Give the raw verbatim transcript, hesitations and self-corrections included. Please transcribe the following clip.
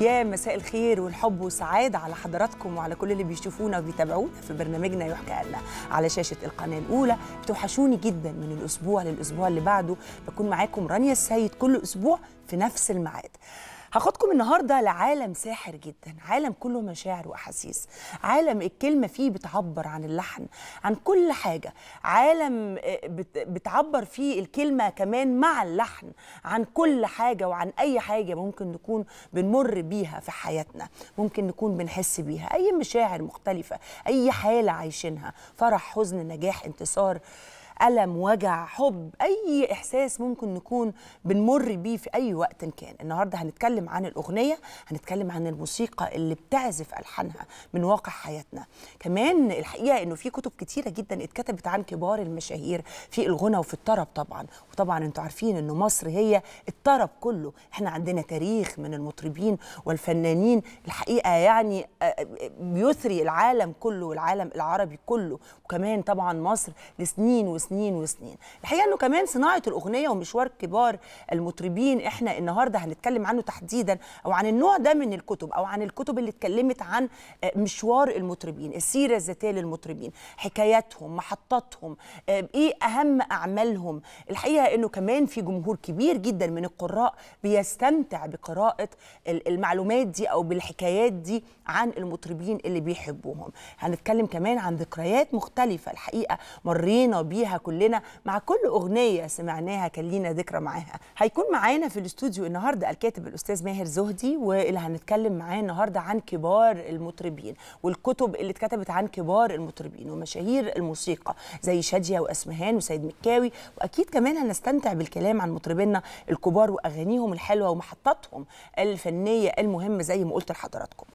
يا مساء الخير والحب والسعادة على حضراتكم وعلى كل اللي بيشوفونا وبيتابعونا في برنامجنا يحكى لنا على شاشة القناة الأولى. بتوحشوني جدا من الأسبوع للأسبوع اللي بعده، بكون معاكم رانيا السيد كل أسبوع في نفس الميعاد. هاخدكم النهارده لعالم ساحر جدا، عالم كله مشاعر واحاسيس، عالم الكلمه فيه بتعبر عن اللحن، عن كل حاجه، عالم بتعبر فيه الكلمه كمان مع اللحن، عن كل حاجه وعن اي حاجه ممكن نكون بنمر بيها في حياتنا، ممكن نكون بنحس بيها، اي مشاعر مختلفه، اي حاله عايشينها، فرح، حزن، نجاح، انتصار، ألم، وجع، حب، أي إحساس ممكن نكون بنمر بيه في أي وقت كان. النهاردة هنتكلم عن الأغنية، هنتكلم عن الموسيقى اللي بتعزف ألحانها من واقع حياتنا. كمان الحقيقة إنه في كتب كتيرة جدا اتكتبت عن كبار المشاهير في الغنى وفي الطرب طبعا، وطبعا أنتوا عارفين إنه مصر هي الطرب كله، إحنا عندنا تاريخ من المطربين والفنانين الحقيقة يعني بيثري العالم كله والعالم العربي كله، وكمان طبعا مصر لسنين وسنين سنين وسنين. الحقيقه انه كمان صناعه الاغنيه ومشوار كبار المطربين احنا النهارده هنتكلم عنه تحديدا، او عن النوع ده من الكتب، او عن الكتب اللي اتكلمت عن مشوار المطربين، السيره الذاتيه للمطربين، حكاياتهم، محطاتهم، ايه اهم اعمالهم. الحقيقه انه كمان في جمهور كبير جدا من القراء بيستمتع بقراءه المعلومات دي او بالحكايات دي عن المطربين اللي بيحبوهم. هنتكلم كمان عن ذكريات مختلفه الحقيقه مرينا بيها كلنا، مع كل اغنيه سمعناها كان لينا ذكرى معاها. هيكون معانا في الاستوديو النهارده الكاتب الاستاذ ماهر زهدي، واللي هنتكلم معاه النهارده عن كبار المطربين والكتب اللي اتكتبت عن كبار المطربين ومشاهير الموسيقى زي شادية واسمهان وسيد مكاوي، واكيد كمان هنستمتع بالكلام عن مطربينا الكبار واغانيهم الحلوه ومحطاتهم الفنيه المهمه زي ما قلت لحضراتكم.